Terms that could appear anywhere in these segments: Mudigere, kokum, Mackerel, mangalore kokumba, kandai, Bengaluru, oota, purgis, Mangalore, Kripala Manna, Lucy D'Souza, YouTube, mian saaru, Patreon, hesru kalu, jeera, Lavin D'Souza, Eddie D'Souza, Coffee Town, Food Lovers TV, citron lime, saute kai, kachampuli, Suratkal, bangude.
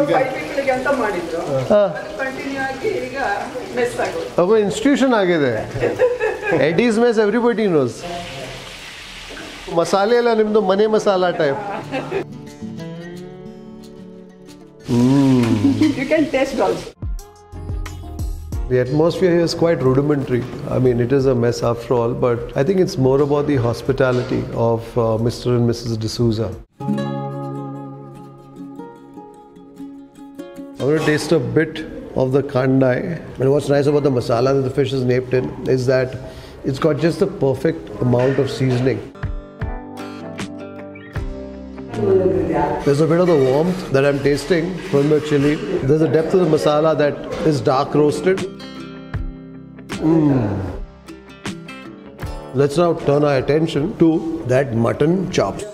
अब इंस्टीट्यूशन आगे दे एडीज मेस एवरीबॉडी नोज मसाले ला निम्दो मने मसाला type You can taste also. The atmosphere here is quite rudimentary. I mean, it is a mess after all, but I think it's more about the hospitality of Mr. and Mrs. D'Souza. I'm going to taste a bit of the kandai. And what's nice about the masala that the fish is naped in is that it's got just the perfect amount of seasoning. There's a bit of the warmth that I'm tasting from the chili. There's a depth of the masala that is dark roasted. Let's now turn our attention to that mutton chops.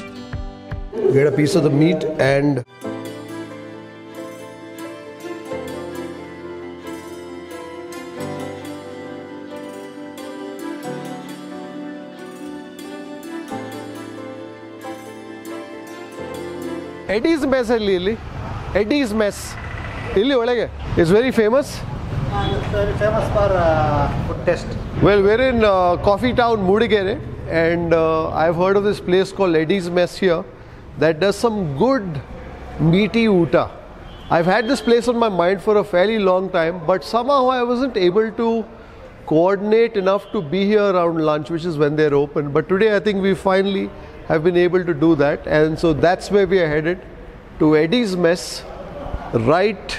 Get a piece of the meat and Eddie's mess really. Eddie's mess. It's very famous. It's very famous for food taste. Well, we're in Coffee Town, Mudigere, and I've heard of this place called Eddie's Mess here that does some good meaty uta. I've had this place on my mind for a fairly long time, but somehow I wasn't able to coordinate enough to be here around lunch, which is when they're open. But today I think we finally have been able to do that, and so that's where we are headed, to Eddie's Mess, right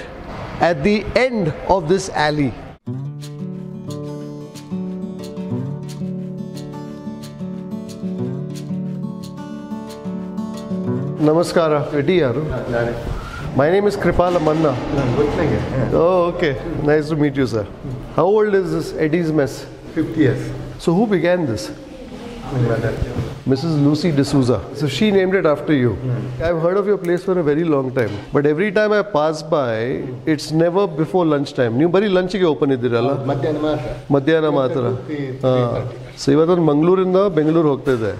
at the end of this alley. Namaskara, Eddie yaru. My name is Kripala Manna. Oh, okay. Nice to meet you, sir. How old is this Eddie's Mess? 50 years. So who began this? Mrs. Lucy D'Souza. So she named it after you. I've heard of your place for a very long time, but every time I pass by, it's never before lunchtime. New bari lunch ke open idirala. Madhyana matra. So even on Mangalore inda Bengaluru hogtide.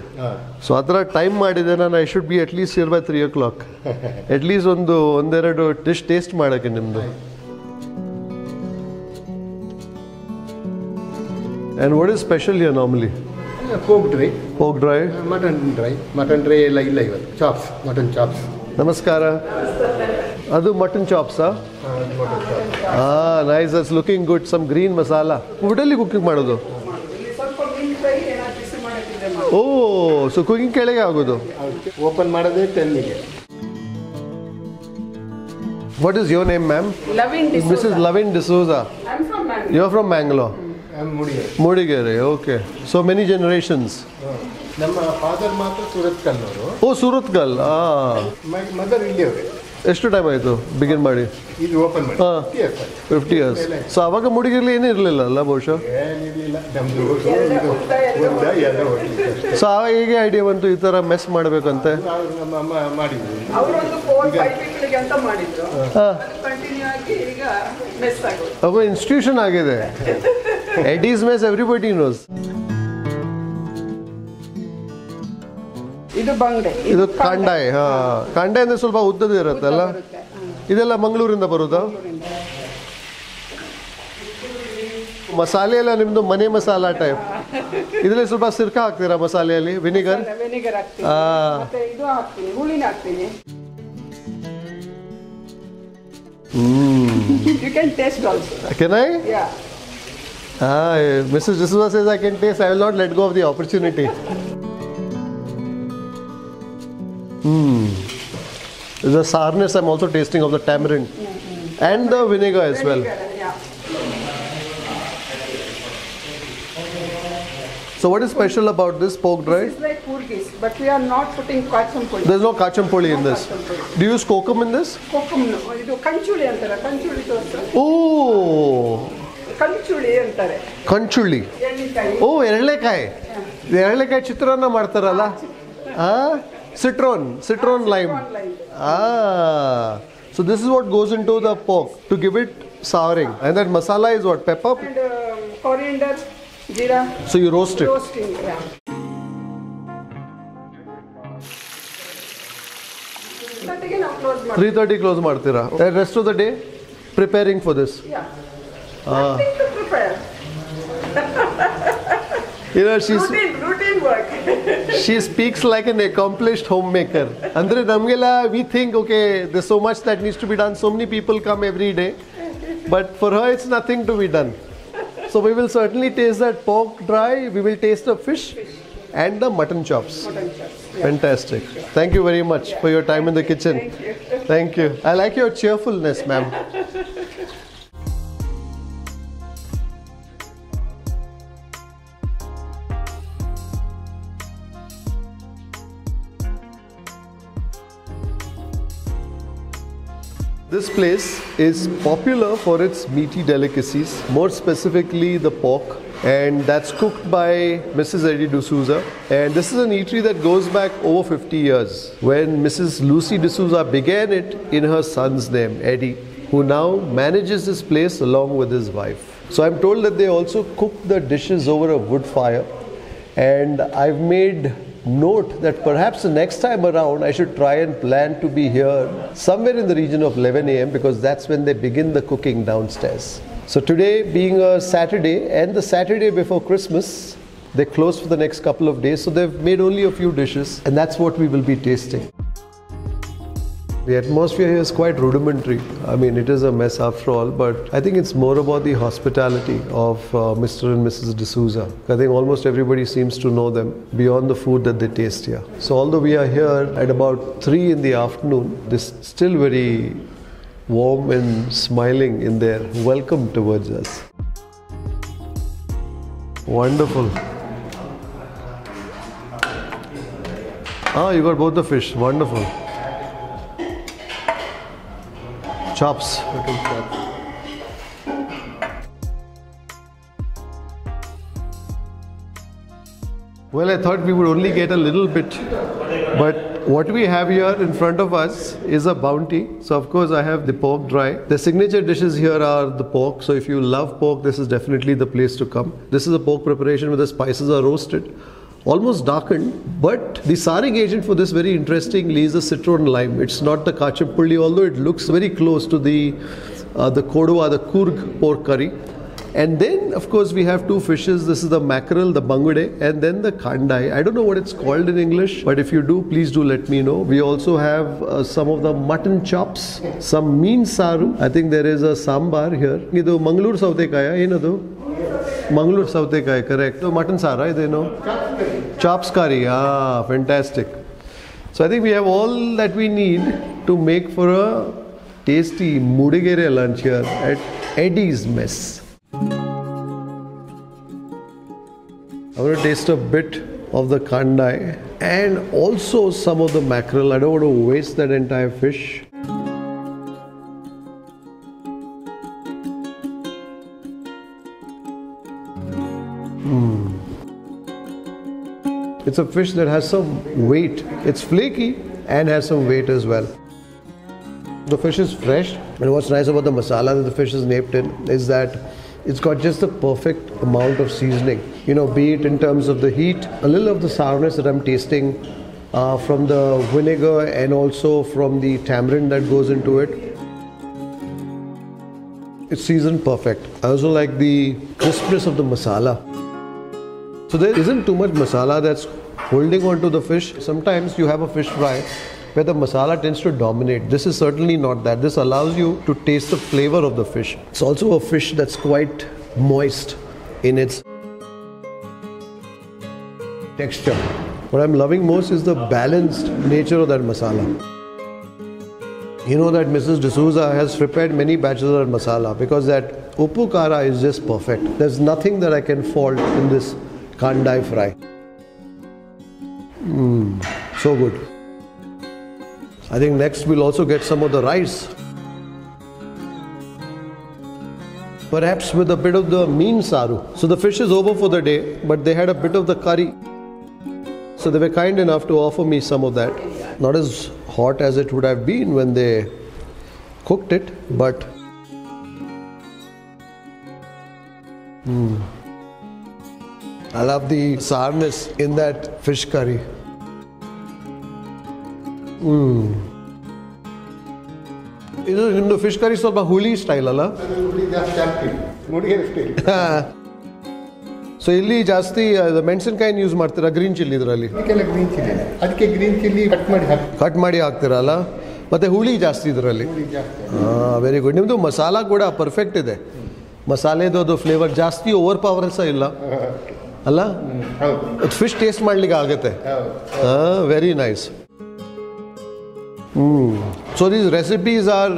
So atara time maadidena I should be at least here by 3 o'clock. At least ಒಂದೆರಡು dish taste ಮಾಡಕ್ಕೆ ನಿಮ್ಮದು. And what is special here normally? Pork dry, mutton dry, like chops, mutton chops. Namaskara. Adu mutton chops, huh? Ah, nice. That's looking good. Some green masala. Udali cooking madodu. Oh, so cooking kelege agodu. Open madade 10 minutes. What is your name, ma'am? Lavin D'Souza. Mrs. Lavin D'Souza. I'm from Mangalore. You're from Mangalore. I'm Mudigere. Mudigere, okay. So many generations. Namma father matra Suratkal avaru. Oh, Suratkal. My mother India. Eshtu time aitu begin ಮಾಡಿ? It open ಮಾಡಿ. 50 years. So avaga Mudigerele ene irlilla alla bosha. Ene irlilla. Namdu onda yella hoti. So avage idea bantu ee tara mess maadbeku ante. Namma maadidru. Avaru ondu 4-5 people ge anta maadidru. Adu continue aagi iga mess agu. Avaga institution agide. Eddie's Mess, everybody knows. Idu bangude. Idu kandai. Kandai andre solva uddade irutte alla. Idella Mangalore inda baruda. Masale alla nimdu mane masala type. Idelle solva sirka haktira masale alli vinegar. Vinegar haktini. Matte idu haktini. Hulina haktini. You can taste also. Can I? Yeah. Mrs. D'Souza says I can taste. I will not let go of the opportunity. There's a sourness I'm also tasting of the tamarind and the vinegar as well. So what is special about this pork dry? It's like purgis, but we are not putting kachampuli. There's no kachampuli in this. Do you use kokum in this? Kokum no. Idu kanchuli antara. Kanchuli tostra. Oh. Kanchuli antare. Kanchuli. Oh, eralekai citrana martaralla. Citron lime. So this is what goes into the pork to give it souring, and that masala is what? Pepper and coriander, jeera. So you roast it. Roasting, yeah. close. 3:30 close Martira. Okay. Rest of the day preparing for this. Yeah. Nothing to prepare. You know, she's routine work. She speaks like an accomplished homemaker. Andre Namgela, we think, okay, there's so much that needs to be done. So many people come every day, but for her, it's nothing to be done. So we will certainly taste that pork dry. We will taste the fish. And the mutton chops. Yeah. Fantastic. Thank you very much for your time in the kitchen. Thank you. I like your cheerfulness, ma'am. This place is popular for its meaty delicacies, more specifically the pork. And that's cooked by Mrs. Eddie D'Souza. And this is an eatery that goes back over 50 years. When Mrs. Lucy D'Souza began it in her son's name, Eddie, who now manages this place along with his wife. So I'm told that they also cook the dishes over a wood fire. And I've made note that perhaps the next time around I should try and plan to be here somewhere in the region of 11 AM, because that's when they begin the cooking downstairs. So today being a Saturday and the Saturday before Christmas, they closed for the next couple of days. So they've made only a few dishes and that's what we will be tasting. The atmosphere here is quite rudimentary. I mean, it is a mess after all, but I think it's more about the hospitality of Mr. and Mrs. D'Souza. I think almost everybody seems to know them beyond the food that they taste here. So although we are here at about 3 in the afternoon, this still very warm and smiling in their welcome towards us. Wonderful. Ah, you got both the fish. Wonderful. Chops. Well, I thought we would only get a little bit, but what we have here in front of us is a bounty. So of course I have the pork dry. The signature dishes here are the pork. So if you love pork, this is definitely the place to come. This is a pork preparation where the spices are roasted, almost darkened, but the sarring agent for this, very interestingly, is a citron lime. It's not the kachampuli, although it looks very close to the kodwa, the kurg pork curry. And then, of course, we have two fishes. This is the mackerel, the bangude, and then the kandai. I don't know what it's called in English, but if you do, please do let me know. We also have some of the mutton chops, some mian saaru. I think there is a sambar here. Idu Mangalore saute kai, Mangalore saute kai, correct. So mutton sara, they know. Chops curry, ah, fantastic. So I think we have all that we need to make for a tasty Mudigere lunch here at Eddie's Mess. I'm going to taste a bit of the kandai and also some of the mackerel. I don't want to waste that entire fish. It's a fish that has some weight. It's flaky and has some weight as well. The fish is fresh, and what's nice about the masala that the fish is naped in is that it's got just the perfect amount of seasoning, you know, be it in terms of the heat, a little of the sourness that I'm tasting from the vinegar and also from the tamarind that goes into it. It's seasoned perfect. I also like the crispness of the masala. So there isn't too much masala that's holding on to the fish. Sometimes you have a fish fry where the masala tends to dominate. This is certainly not that. This allows you to taste the flavor of the fish. It's also a fish that's quite moist in its texture. What I'm loving most is the balanced nature of that masala. You know that Mrs. D'Souza has prepared many batches of that masala because that upu kara is just perfect. There's nothing that I can fault in this kandai fry. So good. I think next we'll also get some of the rice. Perhaps with a bit of the mian saaru. So the fish is over for the day, but they had a bit of the curry. So they were kind enough to offer me some of that. Not as hot as it would have been when they cooked it, but... I love the sourness in that fish curry. ಇದು fish curry ಸ್ವಲ್ಪ ಹುಳಿ style ಅಲ್ಲ, Mudigere style. So ಇಲ್ಲಿ ಜಾಸ್ತಿ ಮೆಣಸಿನಕಾಯಿನ use ಮಾಡ್ತೀರಾ green chilli ಇದರಲ್ಲಿ? Green chilli, ಅದಕ್ಕೆ ಗ್ರೀನ್ ಚಿಲ್ಲಿ ಕಟ್ ಮಾಡಿ ಹಾಕ್ತಿರಲ್ಲ, ಮತ್ತು ಹುಳಿ ಜಾಸ್ತಿ ಇದರಲ್ಲಿ. Very good. ನಿಮ್ಮದು ಮಸಾಲ ಕೂಡ ಪರ್ಫೆಕ್ಟ್ ಇದೆ, ಮಸಾಲೆದು ಅದು ಫ್ಲೇವರ್ ಜಾಸ್ತಿ ಓವರ್ ಪವರ್ ಸಹ ಇಲ್ಲ ಅಲ್ಲ, ಫಿಶ್ ಟೇಸ್ಟ್ ಮಾಡ್ಲಿಕ್ಕೆ ಆಗುತ್ತೆ. Very nice. So these recipes are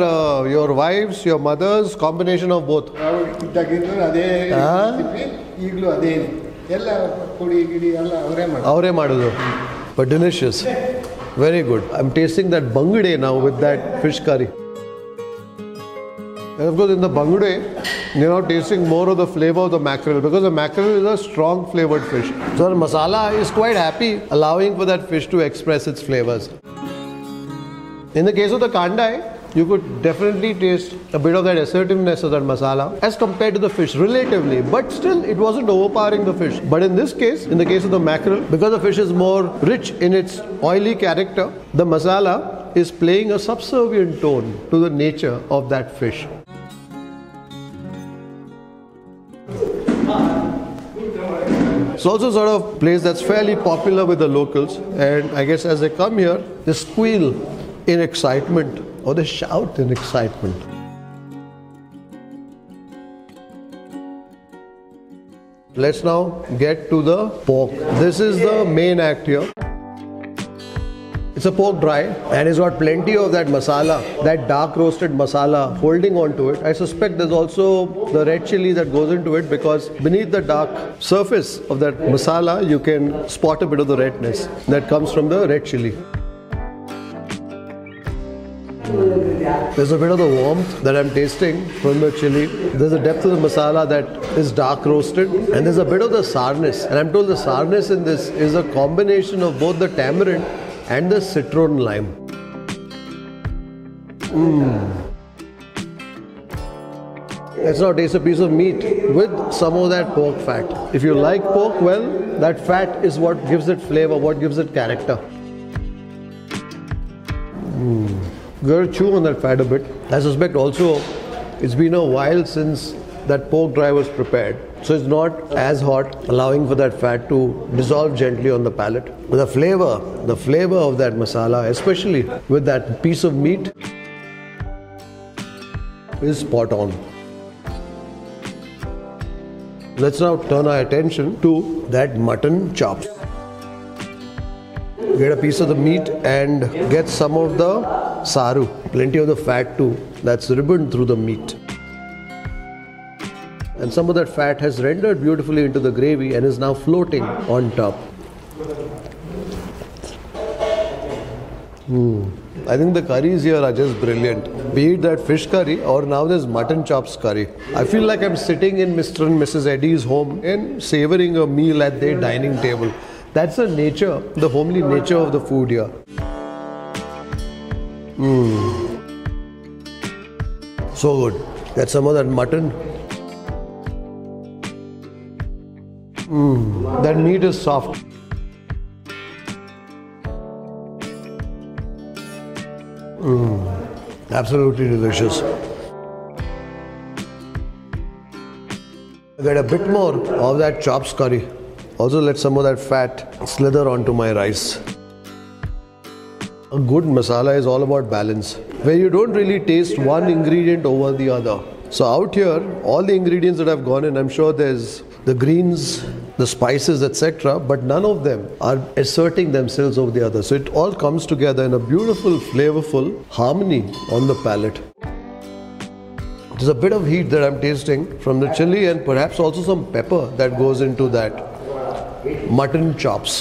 your wife's, your mother's, combination of both. But delicious. Very good. I'm tasting that bangude now with that fish curry. And of course in the bangude, you're now tasting more of the flavor of the mackerel, because the mackerel is a strong flavored fish. So the masala is quite happy, allowing for that fish to express its flavors. In the case of the kandai, you could definitely taste a bit of that assertiveness of that masala as compared to the fish relatively, but still it wasn't overpowering the fish. But in this case, in the case of the mackerel, because the fish is more rich in its oily character, the masala is playing a subservient tone to the nature of that fish. It's also sort of a place that's fairly popular with the locals, and I guess as they come here, they squeal in excitement, or they shout in excitement. Let's now get to the pork. This is the main act here. It's a pork dry, and it's got plenty of that masala, that dark roasted masala holding on to it. I suspect there's also the red chili that goes into it, because beneath the dark surface of that masala, you can spot a bit of the redness that comes from the red chili. There's a bit of the warmth that I'm tasting from the chili. There's a depth of the masala that is dark roasted, and there's a bit of the sourness. And I'm told the sourness in this is a combination of both the tamarind and the citron lime. Let's now taste a piece of meat with some of that pork fat. If you like pork, well, that fat is what gives it flavor, what gives it character. Gotta chew on that fat a bit. I suspect also it's been a while since that pork dry was prepared, so it's not as hot, allowing for that fat to dissolve gently on the palate. The flavor of that masala, especially with that piece of meat, is spot on. Let's now turn our attention to that mutton chops. Get a piece of the meat and get some of the saaru, plenty of the fat too, that's ribboned through the meat. And some of that fat has rendered beautifully into the gravy and is now floating on top. I think the curries here are just brilliant. Be it that fish curry or now there's mutton chops curry. I feel like I'm sitting in Mr. and Mrs. Eddie's home and savouring a meal at their dining table. That's the nature, the homely nature of the food here. So good. That's some of that mutton. That meat is soft. Absolutely delicious. Get a bit more of that chops curry. Also let some of that fat slither onto my rice. A good masala is all about balance, where you don't really taste one ingredient over the other. So out here, all the ingredients that have gone in, I'm sure there's the greens, the spices, etc. But none of them are asserting themselves over the other. So it all comes together in a beautiful, flavorful harmony on the palate. There's a bit of heat that I'm tasting from the chili, and perhaps also some pepper that goes into that mutton chops.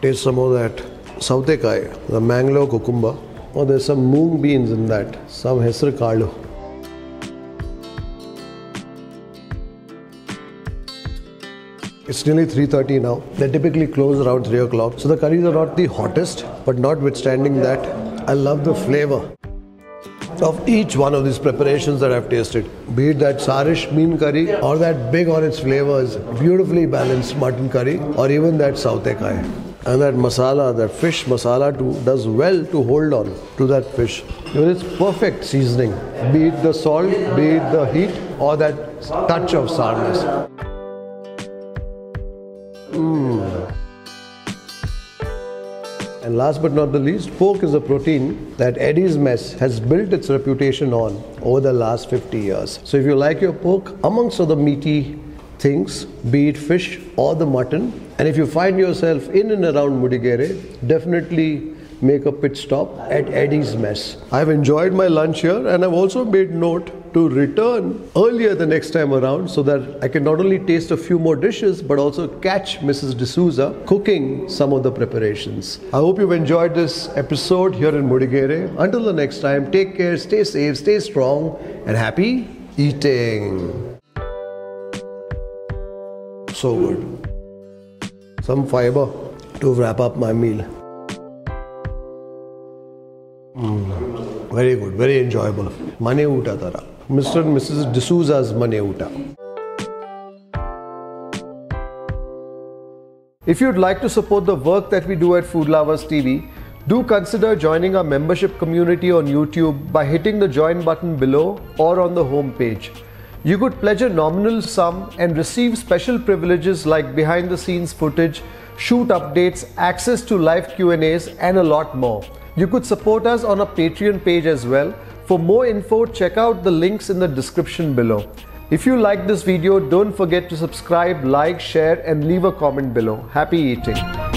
Taste some of that saute kai, the mangalore kokumba. Oh, there's some moong beans in that, some hesru kalu. It's nearly 3:30 now. They typically close around 3 o'clock. So the curries are not the hottest, but notwithstanding that, I love the flavour of each one of these preparations that I've tasted. Be it that Sarish mean curry or that big on its flavours, beautifully balanced mutton curry, or even that saute kai. And that masala, that fish masala too, does well to hold on to that fish. It's perfect seasoning, be it the salt, be it the heat, or that touch of sourness. And last but not the least, pork is a protein that Eddie's Mess has built its reputation on over the last 50 years. So if you like your pork, amongst all the meaty things, be it fish or the mutton, and if you find yourself in and around Mudigere, definitely make a pit stop at Eddie's Mess. I've enjoyed my lunch here, and I've also made note to return earlier the next time around so that I can not only taste a few more dishes but also catch Mrs. D'Souza cooking some of the preparations. I hope you've enjoyed this episode here in Mudigere. Until the next time, take care, stay safe, stay strong, and happy eating. So good. Some fiber to wrap up my meal. Very good, very enjoyable. Mane uta tara. Mr. and Mrs. D'Souza's mane uta. If you'd like to support the work that we do at Food Lovers TV, do consider joining our membership community on YouTube by hitting the join button below or on the home page. You could pledge a nominal sum and receive special privileges like behind the scenes footage, shoot updates, access to live Q&As, and a lot more. You could support us on a Patreon page as well. For more info, check out the links in the description below. If you like this video, don't forget to subscribe, like, share, and leave a comment below. Happy eating!